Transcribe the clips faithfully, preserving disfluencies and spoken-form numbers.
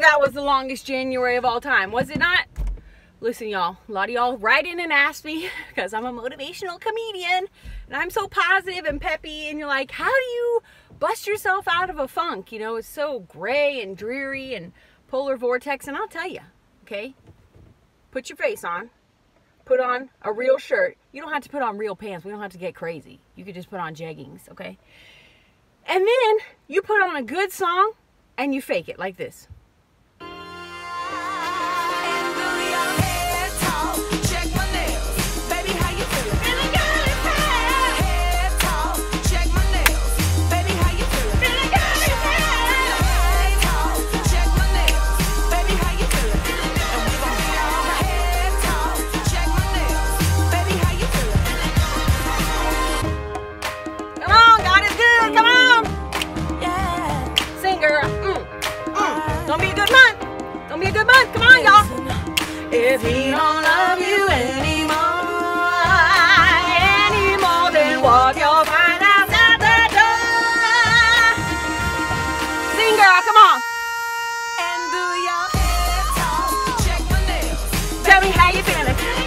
that was the longest January of all time, was it not? Listen, y'all, a lot of y'all write in and ask me because I'm a motivational comedian and I'm so positive and peppy, and you're like, how do you bust yourself out of a funk? You know, it's so gray and dreary and polar vortex. And I'll tell you, okay, put your face on, put on a real shirt. You don't have to put on real pants. We don't have to get crazy. You could just put on jeggings, okay? And then you put on a good song and you fake it like this. If he don't love you anymore, anymore, then walk your fine ass out the door. Sing, girl, come on. And do your head talk, check my nails. Tell me how you feeling. Check my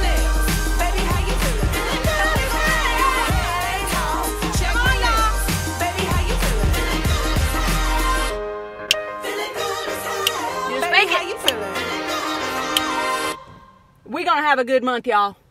nails. Baby, how you feeling? Head talk, check my nails. Baby, how you feeling? We're gonna have a good month, y'all.